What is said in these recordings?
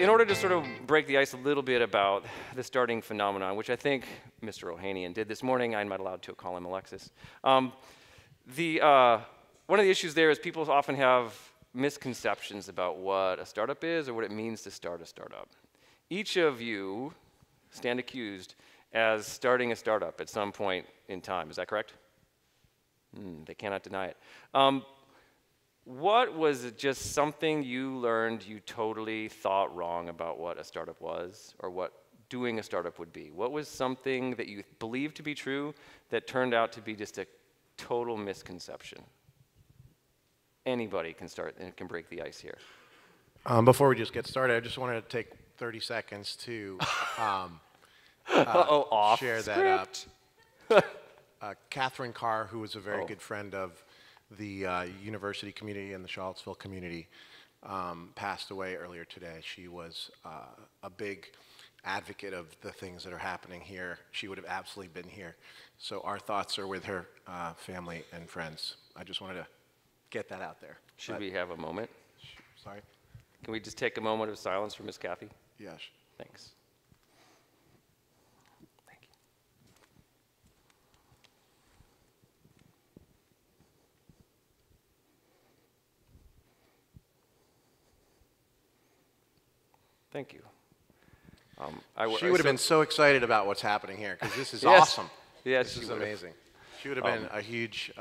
in order to sort of break the ice a little bit about the starting phenomenon, which I think Mr. Ohanian did this morning, I'm not allowed to call him Alexis. One of the issues there is people often have misconceptions about what a startup is or what it means to start a startup. Each of you stand accused as starting a startup at some point in time. Is that correct? They cannot deny it. What was it, just something you learned you totally thought wrong about what a startup was or what doing a startup would be? What was something that you believed to be true that turned out to be just a total misconception? Anybody can start and can break the ice here. Before we just get started, I just wanted to take 30 seconds to share that up. Catherine Carr, who was a very good friend of the university community and the Charlottesville community, passed away earlier today. She was a big advocate of the things that are happening here. She would have absolutely been here. So our thoughts are with her family and friends. I just wanted to get that out there. Should we have a moment? Sorry? Can we just take a moment of silence for Miss Kathy? Yes. Thanks. Thank you. Thank you. She would have been so excited about what's happening here, because this is awesome. Yes, this is amazing. She would have been a huge,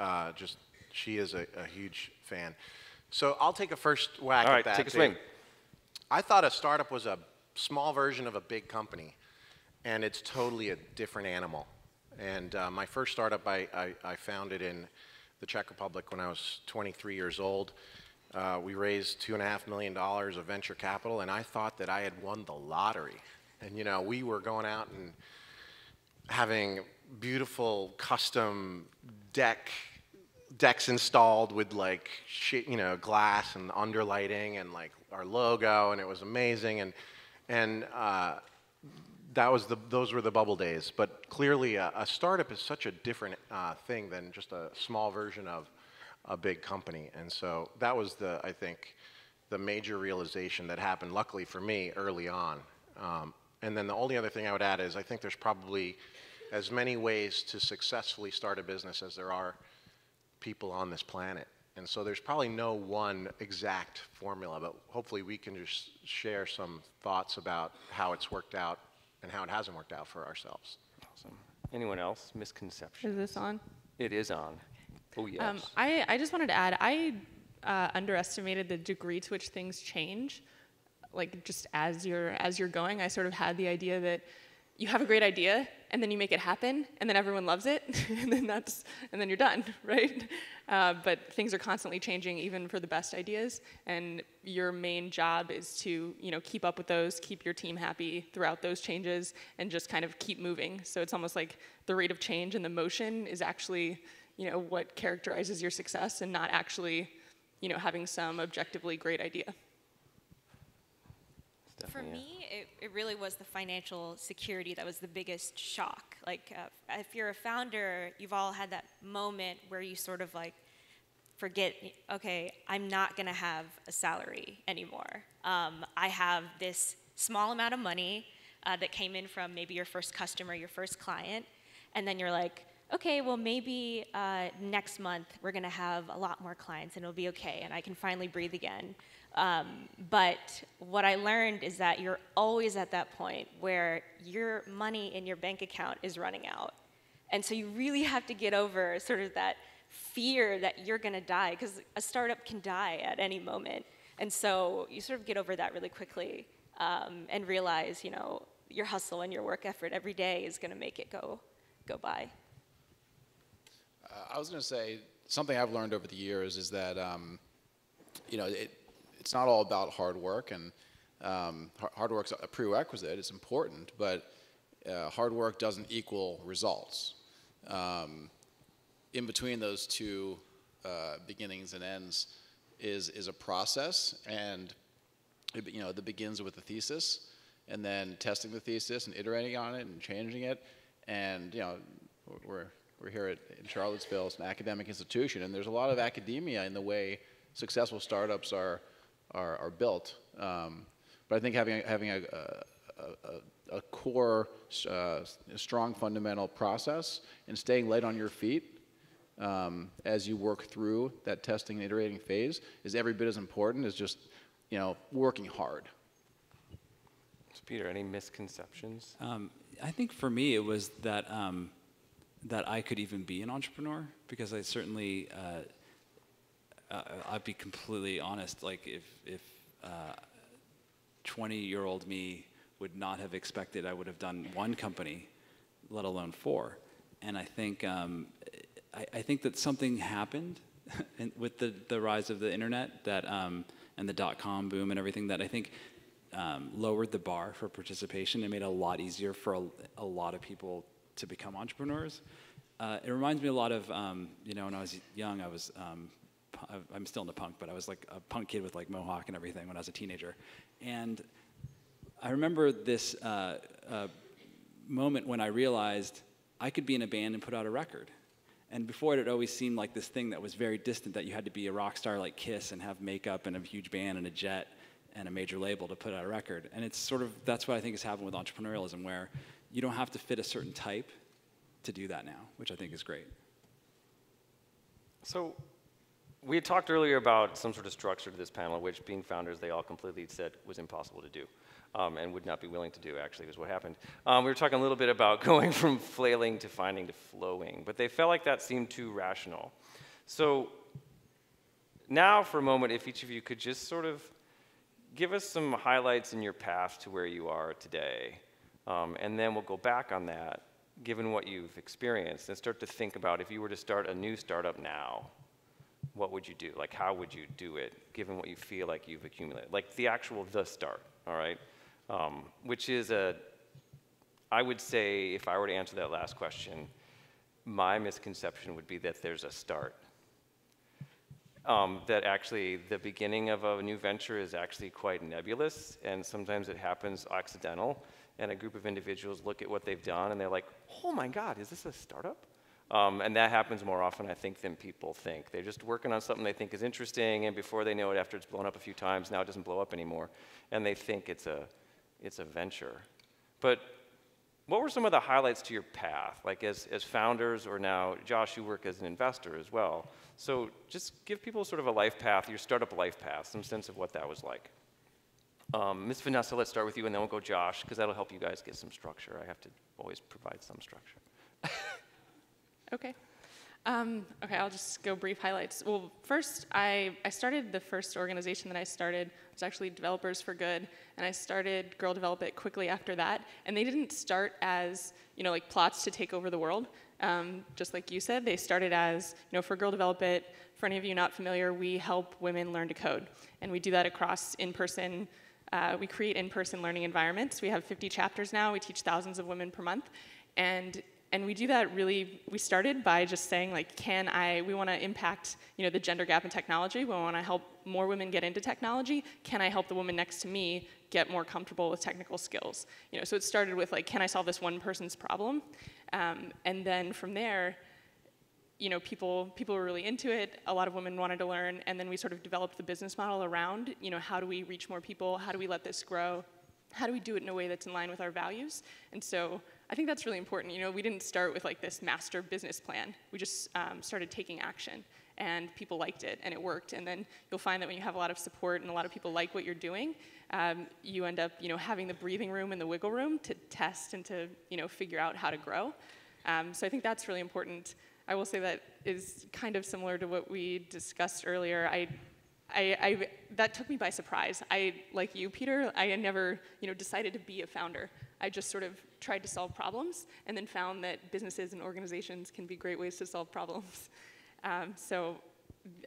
she is a huge fan. So I'll take a first whack at that. All right, take a swing. I thought a startup was a small version of a big company, and it's totally a different animal. And my first startup, I founded in the Czech Republic when I was 23 years old. We raised $2.5 million of venture capital, and I thought that I had won the lottery. And you know, we were going out and having beautiful custom decks installed with like glass and underlighting and like our logo, and it was amazing. And that was those were the bubble days. But clearly, a startup is such a different thing than just a small version of a big company. And so that was the, I think, the major realization that happened, luckily for me, early on. And then the only other thing I would add is I think there's probably as many ways to successfully start a business as there are people on this planet. And so there's probably no one exact formula, but hopefully we can just share some thoughts about how it's worked out and how it hasn't worked out for ourselves. Awesome. Anyone else? Misconceptions. Is this on? It is on. Oh, yes. I just wanted to add, I underestimated the degree to which things change. Like just as you're going, I sort of had the idea that you have a great idea, and then you make it happen, and then everyone loves it, and then you're done, right? But things are constantly changing, even for the best ideas. And your main job is to, keep up with those, keep your team happy throughout those changes, and just kind of keep moving. So it's almost like the rate of change and the motion is actually, what characterizes your success, and not actually, having some objectively great idea. For me, it really was the financial security that was the biggest shock. Like, if you're a founder, you've all had that moment where you sort of like forget, okay, I'm not gonna have a salary anymore. I have this small amount of money that came in from maybe your first customer, your first client, and then you're like, okay, well maybe next month we're gonna have a lot more clients and it'll be okay and I can finally breathe again. But what I learned is that you're always at that point where your money in your bank account is running out. And so you really have to get over sort of that fear that you're gonna die, because a startup can die at any moment. And so you sort of get over that really quickly and realize, your hustle and your work effort every day is gonna make it go by. I was gonna say, something I've learned over the years is that, it's not all about hard work, and hard work's a prerequisite, it's important, but hard work doesn't equal results. In between those two beginnings and ends is a process, and that begins with a thesis, and then testing the thesis and iterating on it and changing it, and we're here in Charlottesville, it's an academic institution, and there's a lot of academia in the way successful startups are built, But I think having a core, strong fundamental process and staying light on your feet as you work through that testing and iterating phase is every bit as important as just, working hard. So Peter, any misconceptions? I think for me it was that that I could even be an entrepreneur, because I certainly, I'd be completely honest, like if 20-year-old me would not have expected I would have done one company, let alone four. And I think I think that something happened with the rise of the internet that and the dot-com boom and everything, that I think lowered the bar for participation and made it a lot easier for a lot of people to become entrepreneurs. It reminds me a lot of when I was young, I was I'm still into punk, but I was like a punk kid with like mohawk and everything when I was a teenager. And I remember this moment when I realized I could be in a band and put out a record. And before it had always seemed like this thing that was very distant, that you had to be a rock star like Kiss and have makeup and a huge band and a jet and a major label to put out a record. And it's sort of, that's what I think has happened with entrepreneurialism, where you don't have to fit a certain type to do that now, which I think is great. So we had talked earlier about some sort of structure to this panel, which, being founders, they all completely said was impossible to do, and would not be willing to do, actually, was what happened. We were talking a little bit about going from flailing to finding to flowing, but they felt like that seemed too rational. So now, for a moment, if each of you could just sort of give us some highlights in your path to where you are today, and then we'll go back on that, given what you've experienced, and start to think about, if you were to start a new startup now, what would you do? Like, how would you do it, given what you feel like you've accumulated? Like, the actual, the start, all right? Which is I would say, if I were to answer that last question, my misconception would be that there's a start. That actually, the beginning of a new venture is actually quite nebulous, and sometimes it happens accidental, and a group of individuals look at what they've done, and they're like, oh my God, is this a startup? And that happens more often, I think, than people think. They're just working on something they think is interesting, and before they know it, after it's blown up a few times, now it doesn't blow up anymore, and they think it's a venture. But what were some of the highlights to your path, like as founders, or now, Josh, you work as an investor as well. So just give people sort of a life path, your startup life path, some sense of what that was like. Ms. Vanessa, let's start with you, and then we'll go Josh, because that'll help you guys get some structure. I have to always provide some structure. Okay. Okay, I'll just go brief highlights. Well, first, I started the first organization that I started. It was actually Developers for Good, and I started Girl Develop It quickly after that. And they didn't start as, like plots to take over the world. Just like you said, they started as, for Girl Develop It, for any of you not familiar, we help women learn to code. And we do that across in-person, we create in-person learning environments. We have 50 chapters now. We teach thousands of women per month. And we do that really, we started by just saying, like, we want to impact, the gender gap in technology. We want to help more women get into technology. Can I help the woman next to me get more comfortable with technical skills? So it started with, like, can I solve this one person's problem? And then from there, people were really into it. A lot of women wanted to learn. And then we sort of developed the business model around, how do we reach more people? How do we let this grow? How do we do it in a way that's in line with our values? And so I think that's really important. We didn't start with like this master business plan. We just started taking action, and people liked it, and it worked. And then you'll find that when you have a lot of support and a lot of people like what you're doing, you end up, having the breathing room and the wiggle room to test and to, figure out how to grow. So I think that's really important. I will say that is kind of similar to what we discussed earlier. That took me by surprise. Like you, Peter, I had never, decided to be a founder. I just sort of tried to solve problems, and then found that businesses and organizations can be great ways to solve problems. So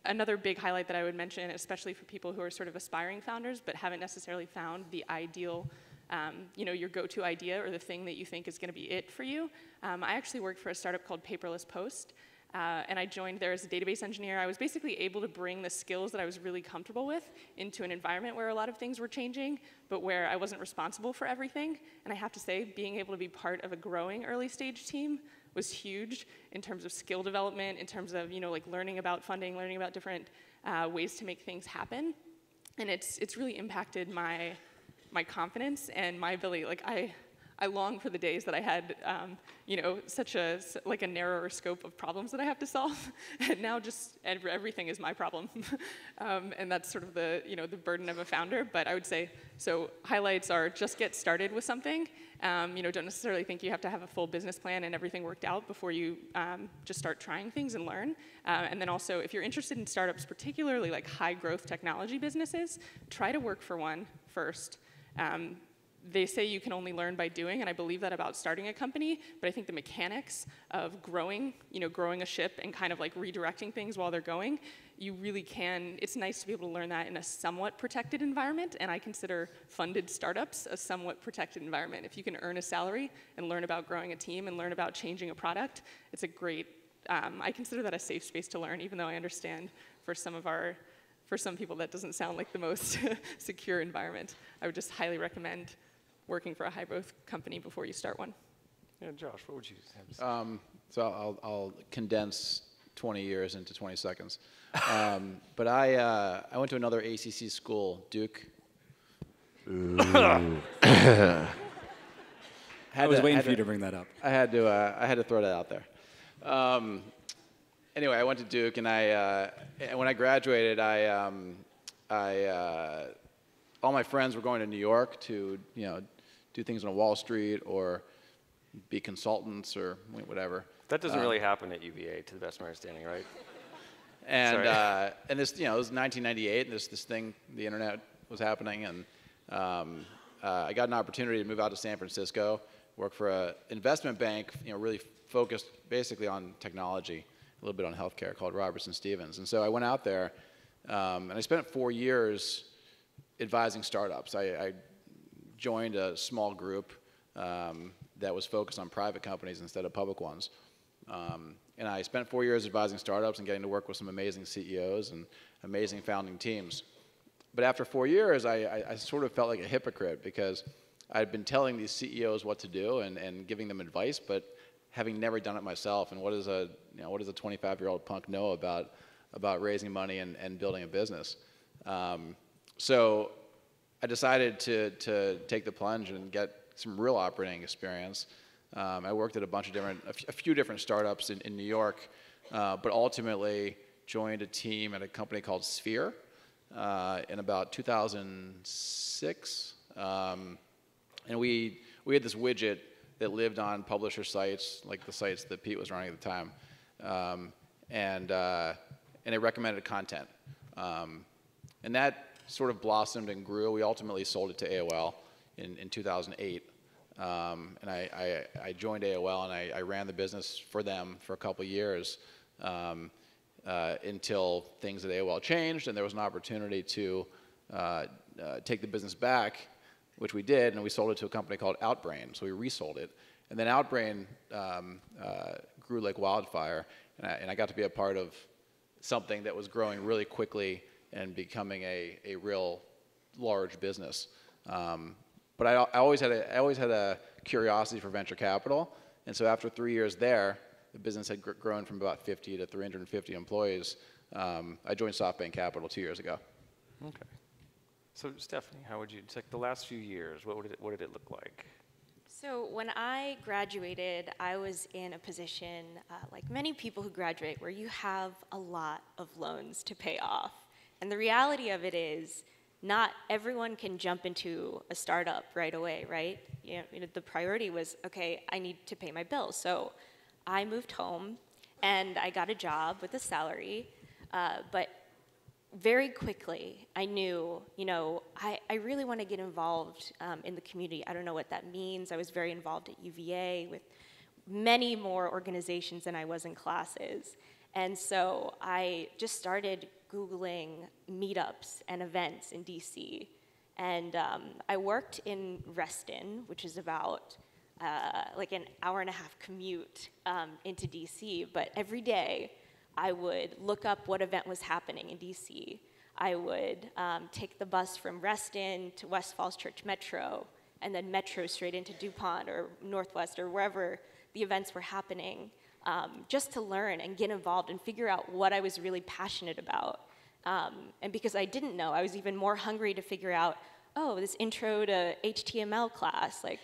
another big highlight that I would mention, especially for people who are sort of aspiring founders but haven't necessarily found the ideal, your go-to idea or the thing that you think is going to be it for you. I actually worked for a startup called Paperless Post. And I joined there as a database engineer. I was basically able to bring the skills that I was really comfortable with into an environment where a lot of things were changing, but where I wasn't responsible for everything. And I have to say, being able to be part of a growing early stage team was huge in terms of skill development, in terms of like learning about funding, learning about different ways to make things happen. And it's really impacted my my confidence and my ability. Like I long for the days that I had, you know, such a like a narrower scope of problems that I have to solve, and now just everything is my problem, and that's sort of the the burden of a founder. But I would say so. Highlights are just get started with something. Don't necessarily think you have to have a full business plan and everything worked out before you just start trying things and learn. And then also, if you're interested in startups, particularly like high growth technology businesses, try to work for one first. They say you can only learn by doing, and I believe that about starting a company, but I think the mechanics of growing, growing a ship and kind of like redirecting things while they're going, you really can, it's nice to be able to learn that in a somewhat protected environment, and I consider funded startups a somewhat protected environment. If you can earn a salary and learn about growing a team and learn about changing a product, it's a great, I consider that a safe space to learn, even though I understand for some of our, for some people that doesn't sound like the most secure environment. I would just highly recommend working for a high-growth company before you start one. Yeah, Josh, what would you have to say? So I'll condense 20 years into 20 seconds. But I went to another ACC school, Duke. I was waiting for you to bring that up. I had to throw that out there. Anyway, I went to Duke, and when I graduated, all my friends were going to New York to, do things on Wall Street or be consultants or whatever. That doesn't really happen at UVA, to the best of my understanding, right? And this, it was 1998, and this thing, the internet was happening, and I got an opportunity to move out to San Francisco, work for an investment bank, really focused basically on technology, a little bit on healthcare, called Robertson Stevens. And so I went out there, and I spent 4 years advising startups. I joined a small group that was focused on private companies instead of public ones. And I spent 4 years advising startups and getting to work with some amazing CEOs and amazing founding teams. But after 4 years, I sort of felt like a hypocrite because I'd been telling these CEOs what to do and giving them advice, but having never done it myself. And what does a, what does a 25-year-old punk know about raising money and building a business? So I decided to take the plunge and get some real operating experience. I worked at a few different startups in New York, but ultimately joined a team at a company called Sphere in about 2006. And we had this widget that lived on publisher sites, like the sites that Pete was running at the time. And it recommended content. And that sort of blossomed and grew. We ultimately sold it to AOL in 2008. And I joined AOL, and I ran the business for them for a couple years until things at AOL changed, and there was an opportunity to take the business back, which we did, and we sold it to a company called Outbrain. So we resold it. And then Outbrain grew like wildfire, and I got to be a part of something that was growing really quickly and becoming a real large business. But I always had a curiosity for venture capital, and so after 3 years there, the business had grown from about 50 to 350 employees. I joined SoftBank Capital 2 years ago. Okay. So Stephanie, how would you, like the last few years, what did it look like? So when I graduated, I was in a position, like many people who graduate, where you have a lot of loans to pay off. And the reality of it is, not everyone can jump into a startup right away, right? The priority was, okay, I need to pay my bills. So I moved home, and I got a job with a salary. But very quickly, I knew, I really want to get involved in the community. I don't know what that means. I was very involved at UVA with many more organizations than I was in classes. And so I just started Googling meetups and events in DC. And I worked in Reston, which is about like an hour-and-a-half commute into DC. But every day, I would look up what event was happening in DC. I would take the bus from Reston to West Falls Church Metro, and then Metro straight into DuPont or Northwest or wherever the events were happening. Just to learn and get involved and figure out what I was really passionate about. And because I didn't know, I was even more hungry to figure out, oh, this intro to HTML class, like,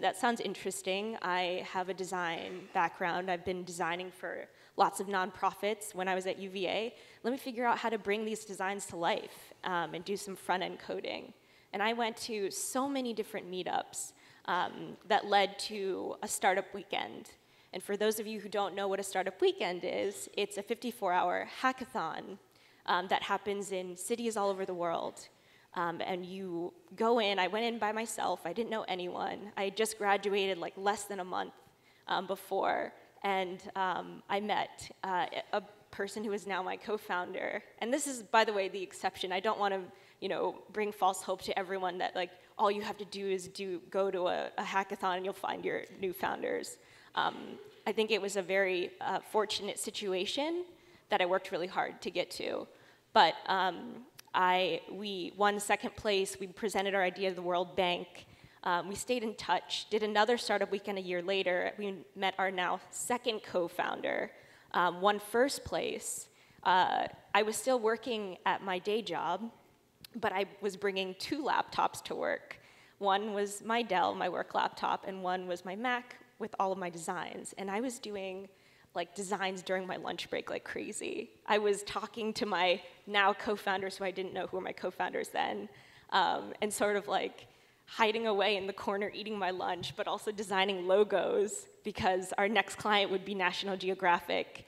that sounds interesting. I have a design background. I've been designing for lots of nonprofits when I was at UVA. Let me figure out how to bring these designs to life and do some front-end coding. And I went to so many different meetups that led to a startup weekend. And for those of you who don't know what a startup weekend is, it's a 54-hour hackathon that happens in cities all over the world. And you go in. I went in by myself. I didn't know anyone. I had just graduated like less than a month before. And I met a person who is now my co-founder. And this is, by the way, the exception. I don't want to, you know, bring false hope to everyone that like all you have to do is go to a hackathon and you'll find your new founders. I think it was a very fortunate situation that I worked really hard to get to. But we won second place. We presented our idea to the World Bank. We stayed in touch, did another startup weekend a year later. We met our now second co-founder, won first place. I was still working at my day job, but I was bringing two laptops to work. One was my Dell, my work laptop, and one was my Mac with all of my designs. And I was doing like designs during my lunch break like crazy. I was talking to my now co-founders who I didn't know who were my co-founders then, and sort of like hiding away in the corner eating my lunch, but also designing logos because our next client would be National Geographic,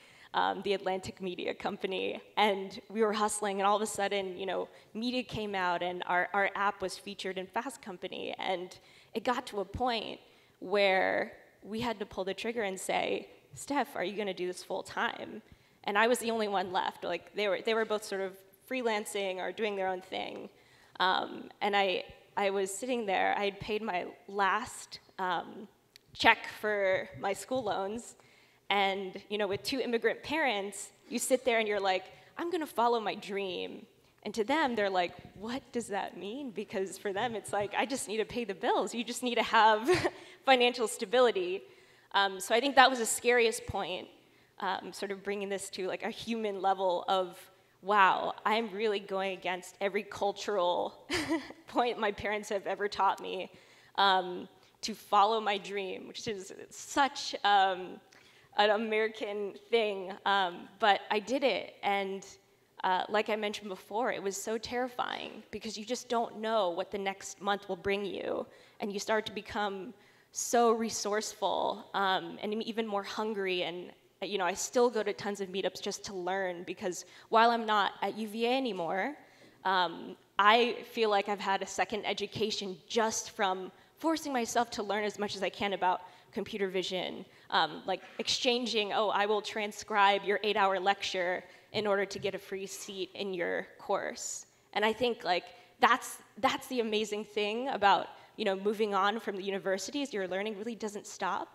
the Atlantic Media Company, and we were hustling, and all of a sudden, you know, media came out, and our app was featured in Fast Company, and it got to a point where we had to pull the trigger and say, Steph, are you going to do this full time? And I was the only one left. Like they were both sort of freelancing or doing their own thing, and I was sitting there. I had paid my last check for my school loans. And, you know, with two immigrant parents, you sit there and you're like, I'm going to follow my dream. And to them, they're like, what does that mean? Because for them, it's like, I just need to pay the bills. You just need to have financial stability. So I think that was the scariest point, sort of bringing this to like a human level of, wow, I'm really going against every cultural point my parents have ever taught me to follow my dream, which is such an American thing, but I did it, and like I mentioned before, it was so terrifying because you just don't know what the next month will bring you, and you start to become so resourceful and even more hungry, and you know, I still go to tons of meetups just to learn because while I'm not at UVA anymore, I feel like I've had a second education just from forcing myself to learn as much as I can about computer vision, like exchanging, oh, I will transcribe your 8-hour lecture in order to get a free seat in your course. And I think like that's the amazing thing about, you know, moving on from the universities. Your learning really doesn't stop.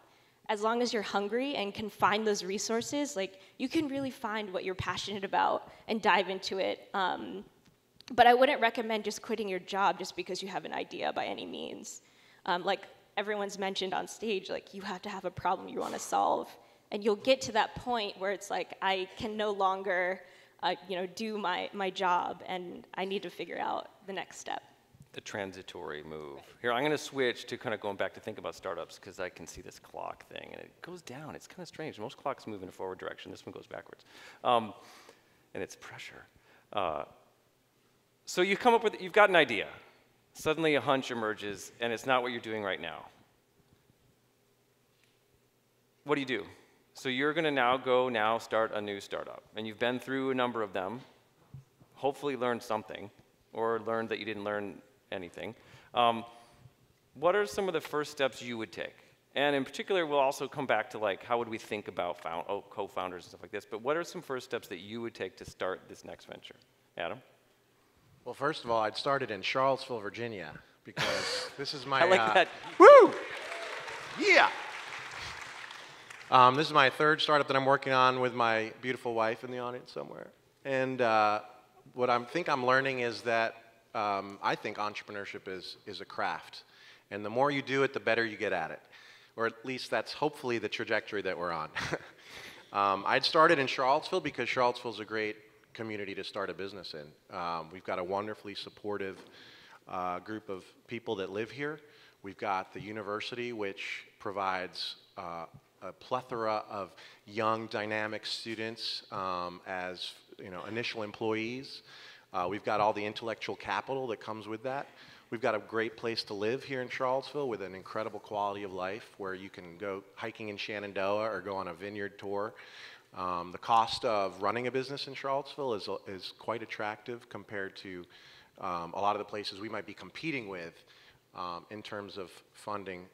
As long as you're hungry and can find those resources, like you can really find what you're passionate about and dive into it. But I wouldn't recommend just quitting your job just because you have an idea by any means. Like everyone's mentioned on stage, like you have to have a problem you want to solve, and you'll get to that point where it's like I can no longer, you know, do my job, and I need to figure out the next step. The transitory move. Right. Here, I'm going to switch to kind of going back to think about startups because I can see this clock thing, and it goes down. It's kind of strange. Most clocks move in a forward direction. This one goes backwards, and it's pressure. So you come up with, you've got an idea. Suddenly a hunch emerges, and it's not what you're doing right now. What do you do? So you're going to now start a new startup. And you've been through a number of them, hopefully learned something, or learned that you didn't learn anything. What are some of the first steps you would take? And in particular, we'll also come back to like, how would we think about co-founders and stuff like this, but what are some first steps that you would take to start this next venture? Adam? Well, first of all, I'd started in Charlottesville, Virginia, because this is my... I like that. Woo! Yeah! This is my third startup that I'm working on with my beautiful wife in the audience somewhere. And what I think I'm learning is that I think entrepreneurship is a craft. And the more you do it, the better you get at it. Or at least that's hopefully the trajectory that we're on. I'd started in Charlottesville because Charlottesville's a great community to start a business in. We've got a wonderfully supportive group of people that live here. We've got the university, which provides a plethora of young, dynamic students as initial employees. We've got all the intellectual capital that comes with that. We've got a great place to live here in Charlottesville with an incredible quality of life where you can go hiking in Shenandoah or go on a vineyard tour. The cost of running a business in Charlottesville is quite attractive compared to a lot of the places we might be competing with in terms of funding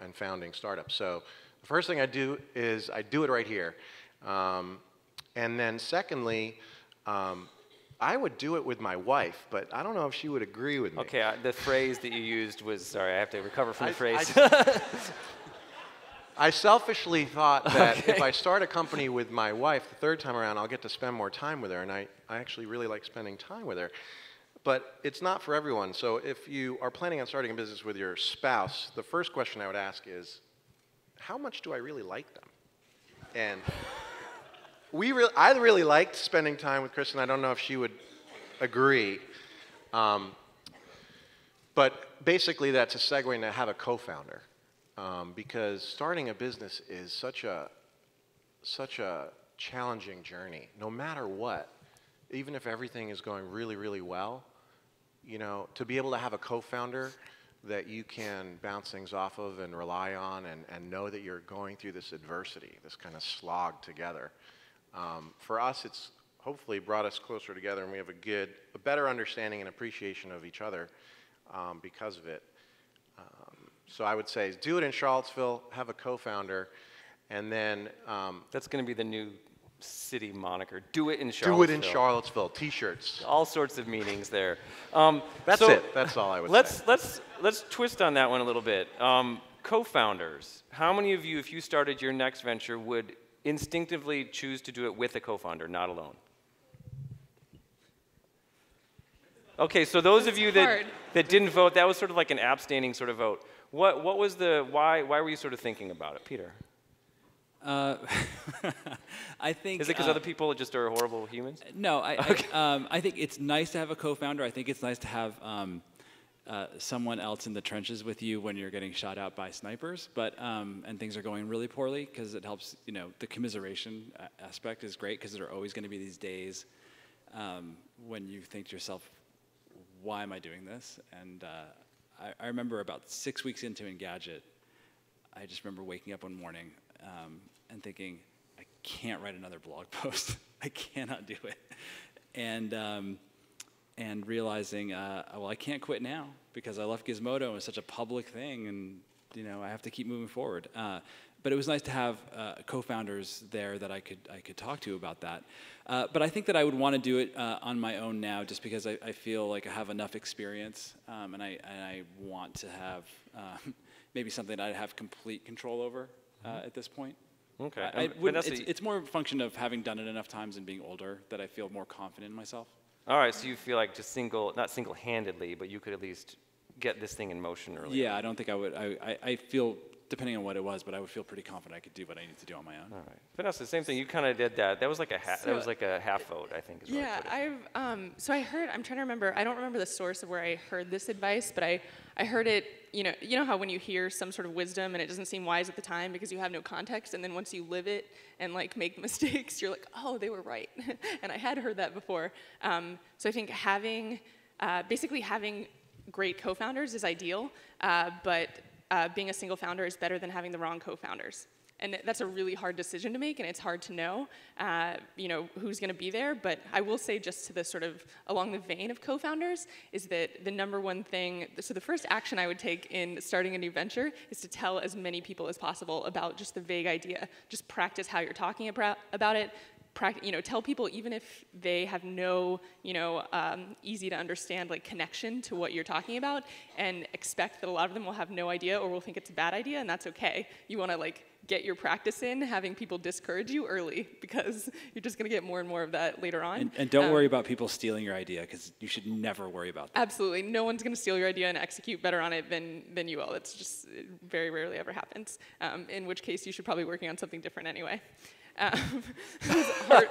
and founding startups. So the first thing I do is I do it right here. And then secondly, I would do it with my wife, but I don't know if she would agree with me. Okay, the phrase that you used was, sorry, I have to recover from the phrase. I selfishly thought that if I start a company with my wife the third time around, I'll get to spend more time with her, and I actually really like spending time with her. But it's not for everyone, so if you are planning on starting a business with your spouse, the first question I would ask is, how much do I really like them? And I really liked spending time with Kristen. I don't know if she would agree. But basically, that's a segue into have a co-founder. Because starting a business is such a challenging journey, no matter what. Even if everything is going really, really well, to be able to have a co-founder that you can bounce things off of and rely on and know that you're going through this adversity, this kind of slog together. For us, it's hopefully brought us closer together, and we have a better understanding and appreciation of each other because of it. So I would say do it in Charlottesville, have a co-founder, and then... that's going to be the new city moniker. Do it in Charlottesville. Do it in Charlottesville. T-shirts. All sorts of meanings there. That's so it. That's all I would say. Let's twist on that one a little bit. Co-founders. How many of you, if you started your next venture, would instinctively choose to do it with a co-founder, not alone? Okay, so those of you that didn't vote, that was sort of like an abstaining sort of vote. What was the, why were you sort of thinking about it, Peter? I think... Is it because other people just are horrible humans? No, I think it's nice to have a co-founder. I think it's nice to have someone else in the trenches with you when you're getting shot out by snipers, but and things are going really poorly, because it helps, the commiseration aspect is great, because there are always going to be these days when you think to yourself, why am I doing this? And I remember about 6 weeks into Engadget, I just remember waking up one morning and thinking, I can't write another blog post. I cannot do it. And realizing, well, I can't quit now because I left Gizmodo. It was such a public thing, and I have to keep moving forward. But it was nice to have co-founders there that I could talk to about that. But I think that I would want to do it on my own now, just because I feel like I have enough experience, and I want to have maybe something that I'd have complete control over at this point. Okay. It's more a function of having done it enough times and being older that I feel more confident in myself. All right, so you feel like just not single-handedly, but you could at least get this thing in motion earlier. Yeah, I don't think I would. I feel, depending on what it was, but I would feel pretty confident I could do what I need to do on my own. All right. Vanessa, same thing. You kind of did that. That was like a half vote, I think. Is what I put it. So I heard. I'm trying to remember. I don't remember the source of where I heard this advice, but I heard it. You know how when you hear some sort of wisdom and it doesn't seem wise at the time because you have no context, and then once you live it and like make mistakes, you're like, oh, they were right. And I had heard that before. So I think having, basically having great co-founders is ideal, but being a single founder is better than having the wrong co-founders. And that's a really hard decision to make, and it's hard to know, who's going to be there. But I will say, just to the sort of along the vein of co-founders, is that the number one thing, so the first action I would take in starting a new venture is to tell as many people as possible about just the vague idea. Just practice how you're talking about it. Tell people, even if they have no, easy to understand connection to what you're talking about, and expect that a lot of them will have no idea or will think it's a bad idea, and that's okay. You want to get your practice in, having people discourage you early, because you're just going to get more and more of that later on. And don't worry about people stealing your idea, because you should never worry about that. Absolutely. No one's going to steal your idea and execute better on it than you will. It's just, it very rarely ever happens, in which case you should probably be working on something different anyway.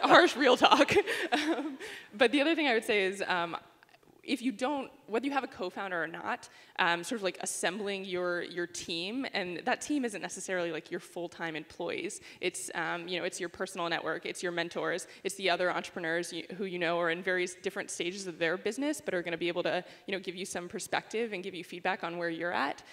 Harsh real talk. But the other thing I would say is if you don't, whether you have a co-founder or not, sort of like assembling your team, and that team isn't necessarily like your full-time employees. It's, you know, it's your personal network, it's your mentors, it's the other entrepreneurs who you know are in various different stages of their business, but are going to be able to, you know, give you some perspective and give you feedback on where you're at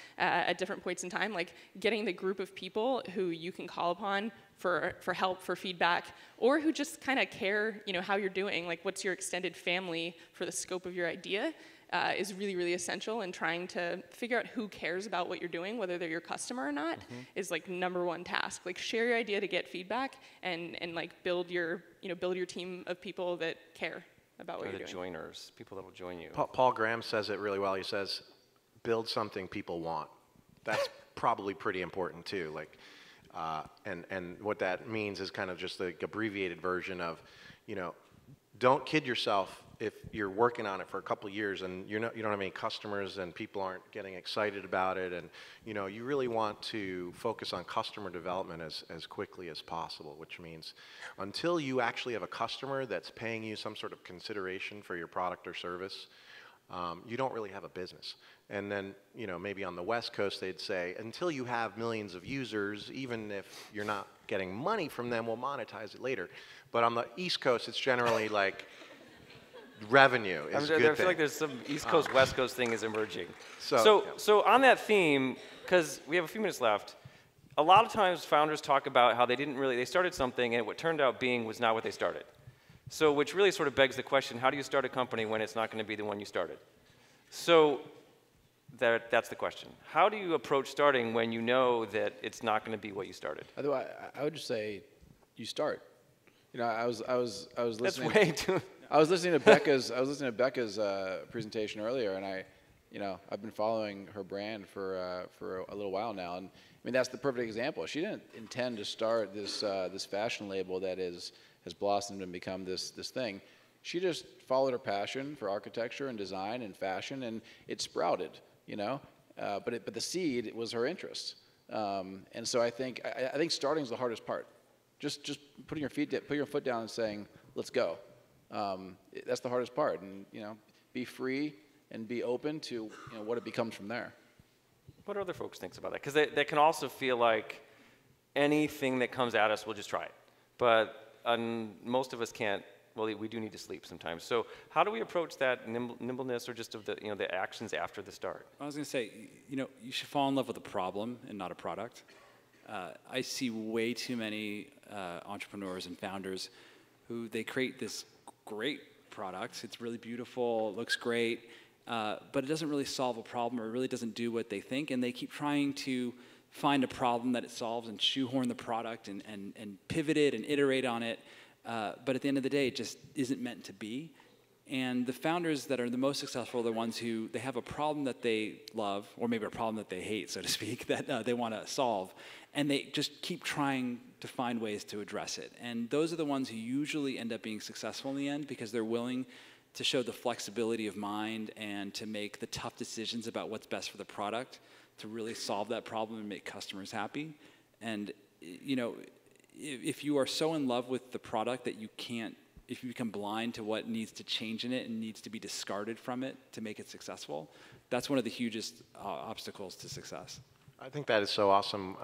different points in time. Like getting the group of people who you can call upon for help, for feedback, or who just kind of care, you know, how you're doing, like what's your extended family for the scope of your idea, is really, really essential in trying to figure out who cares about what you're doing, whether they're your customer or not, is like number one task. Like share your idea to get feedback and like build your, you know, build your team of people that care about what you're doing. Joiners, people that will join you. Paul Graham says it really well. He says, build something people want. That's probably pretty important too. Like, and what that means is kind of just the abbreviated version of, you know, don't kid yourself if you're working on it for a couple years and you're not, you don't have any customers and people aren't getting excited about it, and you know, you really want to focus on customer development as quickly as possible, which means until you actually have a customer that's paying you some sort of consideration for your product or service, you don't really have a business. And then, you know, maybe on the West Coast they'd say, until you have millions of users, even if you're not getting money from them, we'll monetize it later. But on the East Coast, it's generally like revenue is good. I feel like there's some East Coast, West Coast thing is emerging. So on that theme, because we have a few minutes left, a lot of times founders talk about how they didn't really, they started something and what turned out being was not what they started. So which really sort of begs the question, how do you start a company when it's not going to be the one you started? So that's the question. How do you approach starting when you know that it's not going to be what you started? Otherwise, I would just say you start. You know, I was listening. That's way too. I was listening to Becca's presentation earlier, and I've been following her brand for a little while now, and I mean that's the perfect example. She didn't intend to start this this fashion label that has blossomed and become this thing. She just followed her passion for architecture and design and fashion, and it sprouted. You know, but the seed was her interest, and so I think starting is the hardest part. Just putting your foot down and saying let's go. That's the hardest part, and you know, be free and be open to what it becomes from there. What do other folks think about that? Because they can also feel like anything that comes at us, we'll just try it. But most of us can't. Well, we do need to sleep sometimes. So how do we approach that nimbleness, or just of the the actions after the start? I was going to say, you should fall in love with a problem and not a product. I see way too many entrepreneurs and founders who they create this great product. It's really beautiful, it looks great, but it doesn't really solve a problem, or it really doesn't do what they think, and they keep trying to find a problem that it solves and shoehorn the product and pivot it and iterate on it. But at the end of the day, it just isn't meant to be. And the founders that are the most successful are the ones who, they have a problem that they love, or maybe a problem that they hate, so to speak, that they want to solve. And they just keep trying to find ways to address it. And those are the ones who usually end up being successful in the end, because they're willing to show the flexibility of mind and to make the tough decisions about what's best for the product to really solve that problem and make customers happy. And, if you are so in love with the product that you can't, if you become blind to what needs to change in it and needs to be discarded from it to make it successful, that's one of the hugest obstacles to success. I think that is so awesome.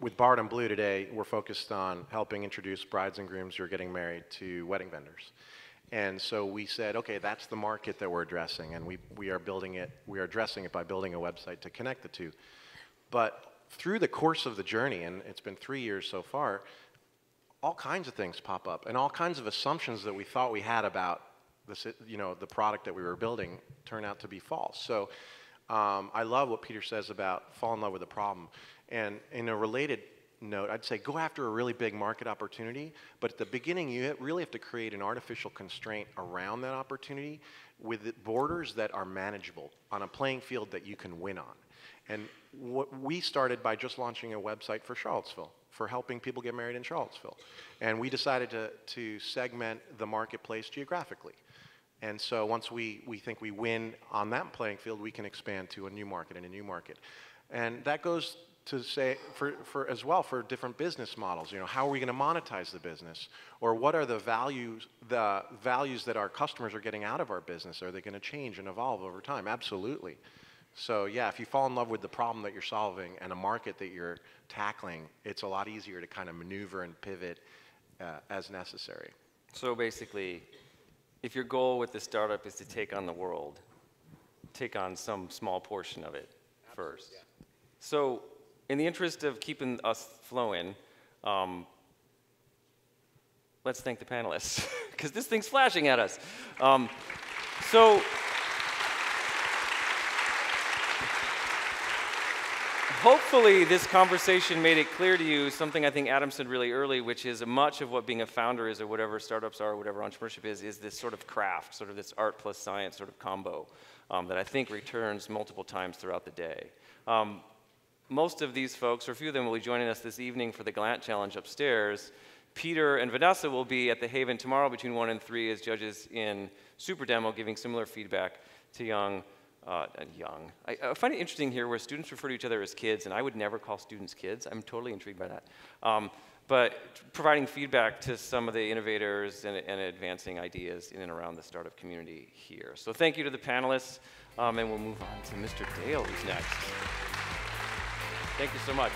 With Bard and Blue today, we're focused on helping introduce brides and grooms who are getting married to wedding vendors. And so we said, okay, that's the market that we're addressing, and we are addressing it by building a website to connect the two. But through the course of the journey, and it's been 3 years so far, all kinds of things pop up, and all kinds of assumptions that we thought we had about this, the product that we were building turn out to be false. So I love what Peter says about fall in love with a problem. And in a related note, I'd say go after a really big market opportunity, but at the beginning you really have to create an artificial constraint around that opportunity with borders that are manageable on a playing field that you can win on. And what we started by just launching a website for Charlottesville, for helping people get married in Charlottesville. And we decided to segment the marketplace geographically. And so once we think we win on that playing field, we can expand to a new market and a new market. And that goes to say for as well for different business models. You know, how are we going to monetize the business, or what are the values that our customers are getting out of our business? Are they going to change and evolve over time? Absolutely. So yeah, if you fall in love with the problem that you're solving and a market that you're tackling, it's a lot easier to kind of maneuver and pivot as necessary. So basically, if your goal with the startup is to take on the world, take on some small portion of it first. Yeah. So in the interest of keeping us flowing, let's thank the panelists, because this thing's flashing at us. So hopefully this conversation made it clear to you something I think Adam said really early, which is much of what being a founder is, or whatever startups are, or whatever entrepreneurship is this sort of craft, sort of this art plus science sort of combo that I think returns multiple times throughout the day. Most of these folks, or a few of them, will be joining us this evening for the Glant Challenge upstairs. Peter and Vanessa will be at the Haven tomorrow between 1 and 3 as judges in Super Demo, giving similar feedback to young. I find it interesting here where students refer to each other as kids, and I would never call students kids. I'm totally intrigued by that. But providing feedback to some of the innovators and advancing ideas in and around the startup community here. So thank you to the panelists, and we'll move on to Mr. Dale, who's next. Thank you so much.